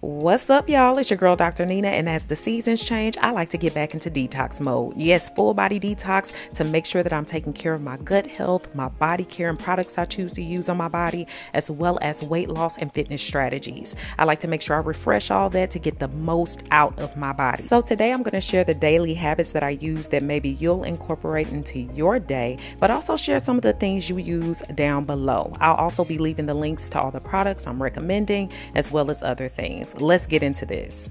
What's up, y'all? It's your girl, Dr. Nina, and as the seasons change, I like to get back into detox mode. Yes, full body detox to make sure that I'm taking care of my gut health, my body care and products I choose to use on my body, as well as weight loss and fitness strategies. I like to make sure I refresh all that to get the most out of my body. So today I'm going to share the daily habits that I use that maybe you'll incorporate into your day, but also share some of the things you use down below. I'll also be leaving the links to all the products I'm recommending, as well as other things. Let's get into this.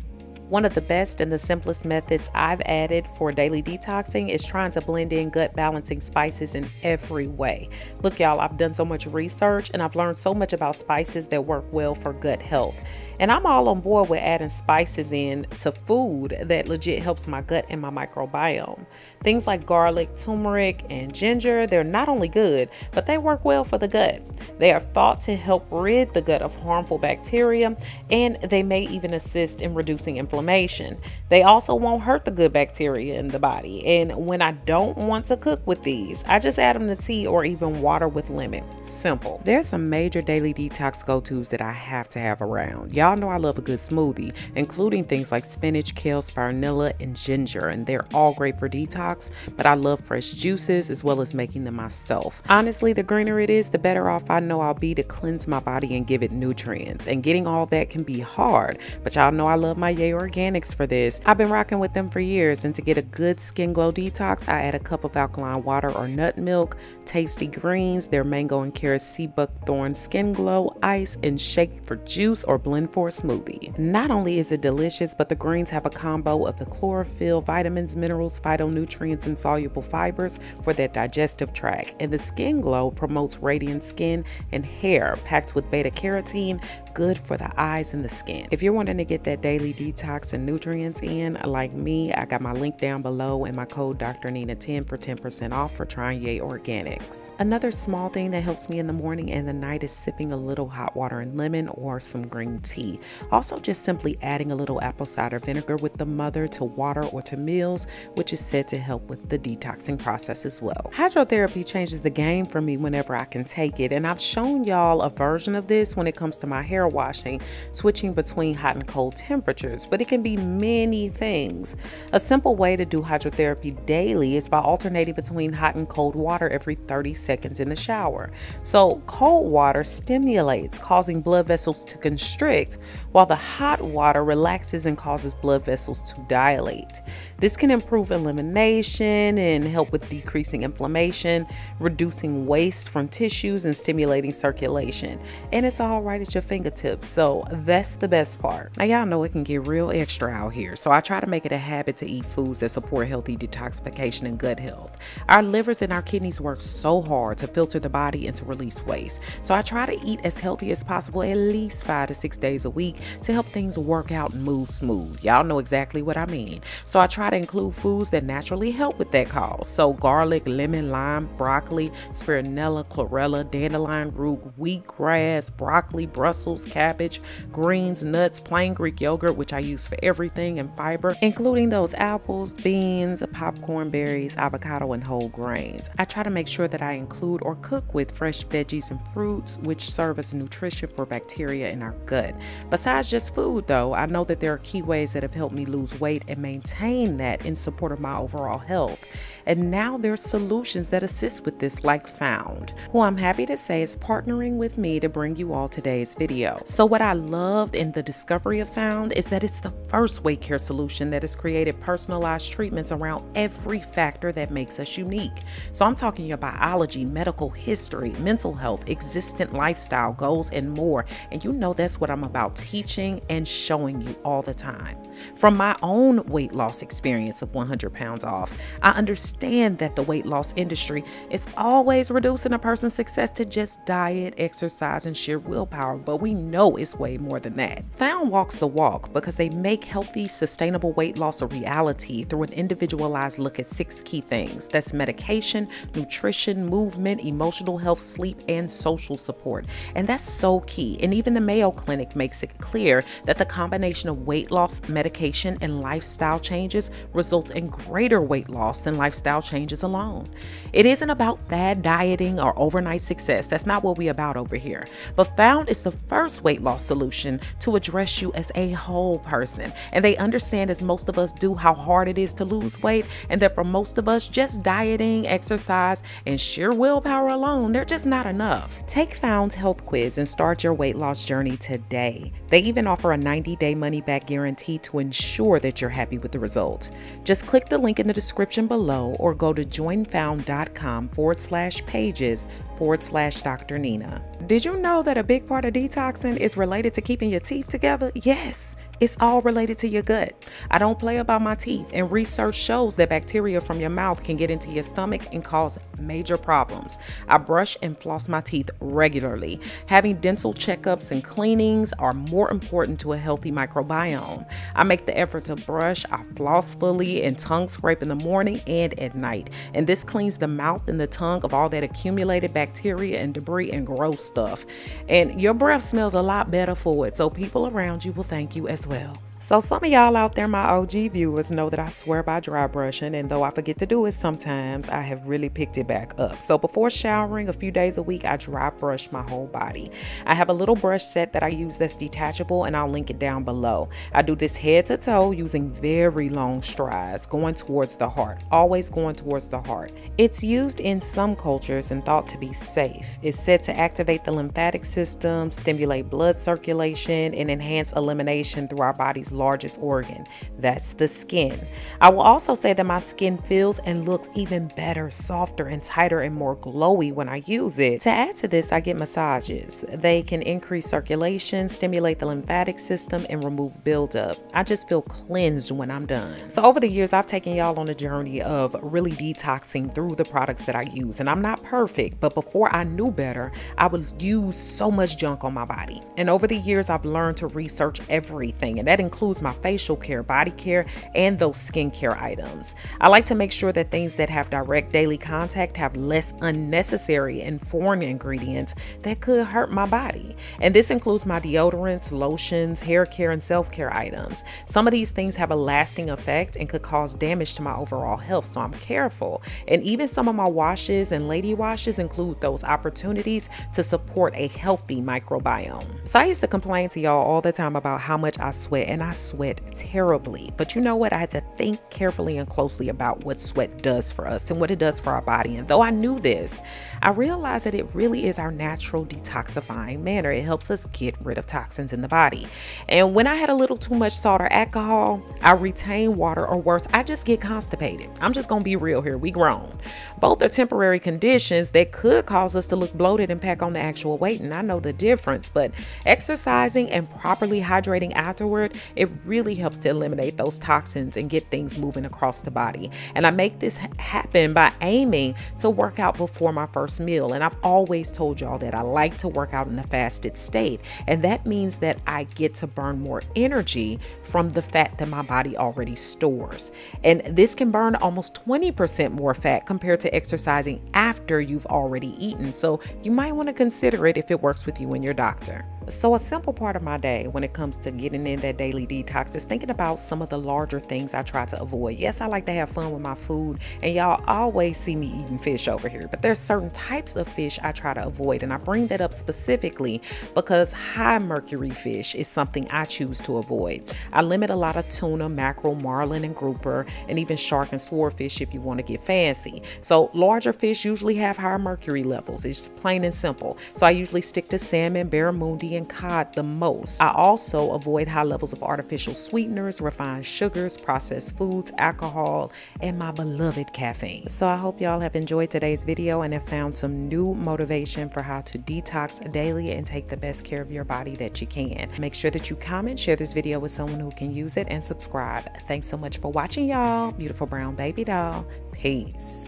One of the best and the simplest methods I've added for daily detoxing is trying to blend in gut balancing spices in every way. Look, y'all, I've done so much research and I've learned so much about spices that work well for gut health. And I'm all on board with adding spices in to food that legit helps my gut and my microbiome. Things like garlic, turmeric, and ginger, they're not only good, but they work well for the gut. They are thought to help rid the gut of harmful bacteria, and they may even assist in reducing inflammation. They also won't hurt the good bacteria in the body. And when I don't want to cook with these, I just add them to tea or even water with lemon. Simple. There's some major daily detox go-tos that I have to have around. Y'all know I love a good smoothie, including things like spinach, kale, spirulina, and ginger, and they're all great for detox, but I love fresh juices as well as making them myself. Honestly, the greener it is, the better off I know I'll be to cleanse my body and give it nutrients, and getting all that can be hard, but y'all know I love my Ya Organics for this. I've been rocking with them for years, and to get a good skin glow detox, I add a cup of alkaline water or nut milk, tasty greens, their mango and carrot sea buckthorn skin glow, ice, and shake for juice or blend for a smoothie. Not only is it delicious, but the greens have a combo of the chlorophyll, vitamins, minerals, phytonutrients, and soluble fibers for that digestive tract. And the skin glow promotes radiant skin and hair, packed with beta carotene, good for the eyes and the skin. If you're wanting to get that daily detox and nutrients in, like me, I got my link down below and my code Dr. Nina 10 for 10% off for trying Ya Organics. Another small thing that helps me in the morning and the night is sipping a little hot water and lemon or some green tea. Also, just simply adding a little apple cider vinegar with the mother to water or to meals, which is said to help with the detoxing process as well. Hydrotherapy changes the game for me whenever I can take it, and I've shown y'all a version of this when it comes to my hair washing, switching between hot and cold temperatures, but it can be many things. A simple way to do hydrotherapy daily is by alternating between hot and cold water every 30 seconds in the shower. So cold water stimulates, causing blood vessels to constrict, while the hot water relaxes and causes blood vessels to dilate. This can improve elimination and help with decreasing inflammation, reducing waste from tissues, and stimulating circulation. And it's all right at your fingertips, so that's the best part. Now y'all know it can get real extra out here, so I try to make it a habit to eat foods that support healthy detoxification and gut health. Our livers and our kidneys work so hard to filter the body and to release waste, so I try to eat as healthy as possible at least 5 to 6 days a week to help things work out and move smooth. Y'all know exactly what I mean. So I try to include foods that naturally help with that cause. So garlic, lemon, lime, broccoli, spirulina, chlorella, dandelion root, wheatgrass, broccoli, Brussels, cabbage, greens, nuts, plain Greek yogurt, which I use for everything, and fiber, including those apples, beans, popcorn berries, avocado, and whole grains. I try to make sure that I include or cook with fresh veggies and fruits, which serve as nutrition for bacteria in our gut. Besides just food, though, I know that there are key ways that have helped me lose weight and maintain that in support of my overall health. And now there's solutions that assist with this, like FOUND, who I'm happy to say is partnering with me to bring you all today's video. So what I loved in the discovery of FOUND is that it's the first weight care solution that has created personalized treatments around every factor that makes us unique. So I'm talking your biology, medical history, mental health, existent lifestyle goals, and more. And you know that's what I'm about teaching and showing you all the time. From my own weight loss experience of 100 pounds off, I understand that the weight loss industry is always reducing a person's success to just diet, exercise, and sheer willpower, but we know it's way more than that. FOUND walks the walk because they make healthy, sustainable weight loss a reality through an individualized look at 6 key things. That's medication, nutrition, movement, emotional health, sleep, and social support. And that's so key. And even the Mayo Clinic makes it clear that the combination of weight loss, medication, and lifestyle changes results in greater weight loss than lifestyle changes alone. It isn't about bad dieting or overnight success. That's not what we're about over here. But FOUND is the first weight loss solution to address you as a whole person. And they understand, as most of us do, how hard it is to lose weight, and that for most of us, just dieting, exercise, and sheer willpower alone, they're just not enough. Take FOUND's health quiz and start your weight loss journey today. They even offer a 90-day money-back guarantee to ensure that you're happy with the result. Just click the link in the description below or go to joinfound.com/pages/Dr. Nina. Did you know that a big part of detoxing is related to keeping your teeth together? Yes, it's all related to your gut. I don't play about my teeth, and research shows that bacteria from your mouth can get into your stomach and cause major problems. I brush and floss my teeth regularly. Having dental checkups and cleanings are more important to a healthy microbiome. I make the effort to brush, I floss fully, and tongue scrape in the morning and at night. And this cleans the mouth and the tongue of all that accumulated bacteria and debris and gross stuff. And your breath smells a lot better for it, so people around you will thank you as well. So some of y'all out there, my OG viewers, know that I swear by dry brushing, and though I forget to do it sometimes, I have really picked it back up. So before showering a few days a week, I dry brush my whole body. I have a little brush set that I use that's detachable, and I'll link it down below. I do this head to toe using very long strides, going towards the heart, always going towards the heart. It's used in some cultures and thought to be safe. It's said to activate the lymphatic system, stimulate blood circulation, and enhance elimination through our body's largest organ, that's the skin. I will also say that my skin feels and looks even better, softer and tighter and more glowy when I use it. To add to this, I get massages. They can increase circulation, stimulate the lymphatic system, and remove buildup. I just feel cleansed when I'm done. So over the years, I've taken y'all on a journey of really detoxing through the products that I use, and I'm not perfect, but before I knew better, I would use so much junk on my body. And over the years, I've learned to research everything, and that includes my facial care, body care, and those skincare items. I like to make sure that things that have direct daily contact have less unnecessary and foreign ingredients that could hurt my body. And this includes my deodorants, lotions, hair care, and self-care items. Some of these things have a lasting effect and could cause damage to my overall health, so I'm careful. And even some of my washes and lady washes include those opportunities to support a healthy microbiome. So I used to complain to y'all all the time about how much I sweat, and I sweat terribly. But you know what? I had to think carefully and closely about what sweat does for us and what it does for our body. And though I knew this, I realized that it really is our natural detoxifying manner. It helps us get rid of toxins in the body. And when I had a little too much salt or alcohol, I retain water, or worse, I just get constipated. I'm just going to be real here. We grown. Both are temporary conditions that could cause us to look bloated and pack on the actual weight. And I know the difference, but exercising and properly hydrating afterward, it really helps to eliminate those toxins and get things moving across the body. And I make this happen by aiming to work out before my first meal. And I've always told y'all that I like to work out in a fasted state. And that means that I get to burn more energy from the fat that my body already stores. And this can burn almost 20% more fat compared to exercising after you've already eaten. So you might want to consider it if it works with you and your doctor. So a simple part of my day when it comes to getting in that daily detox is thinking about some of the larger things I try to avoid. Yes, I like to have fun with my food, and y'all always see me eating fish over here, but there's certain types of fish I try to avoid. And I bring that up specifically because high mercury fish is something I choose to avoid. I limit a lot of tuna, mackerel, marlin, and grouper, and even shark and swordfish if you want to get fancy. So larger fish usually have higher mercury levels. It's plain and simple. So I usually stick to salmon, barramundi, and cod the most. I also avoid high levels of artificial sweeteners, refined sugars, processed foods, alcohol, and my beloved caffeine. So I hope y'all have enjoyed today's video and have found some new motivation for how to detox daily and take the best care of your body that you can. Make sure that you comment, share this video with someone who can use it, and subscribe. Thanks so much for watching, y'all. Beautiful brown baby doll. Peace.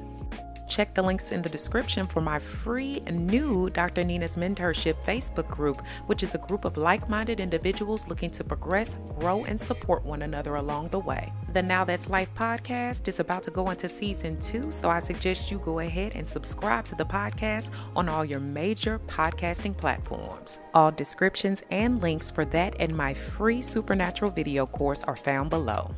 Check the links in the description for my free new Dr. Nina's Mentorship Facebook group, which is a group of like-minded individuals looking to progress, grow, and support one another along the way. The Now That's Life podcast is about to go into season 2, so I suggest you go ahead and subscribe to the podcast on all your major podcasting platforms. All descriptions and links for that and my free supernatural video course are found below.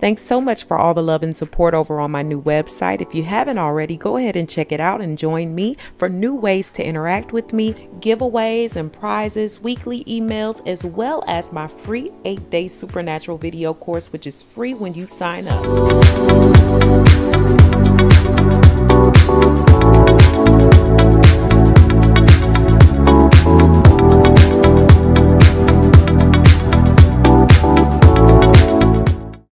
Thanks so much for all the love and support over on my new website. If you haven't already, go ahead and check it out and join me for new ways to interact with me, giveaways and prizes, weekly emails, as well as my free 8-day supernatural video course, which is free when you sign up.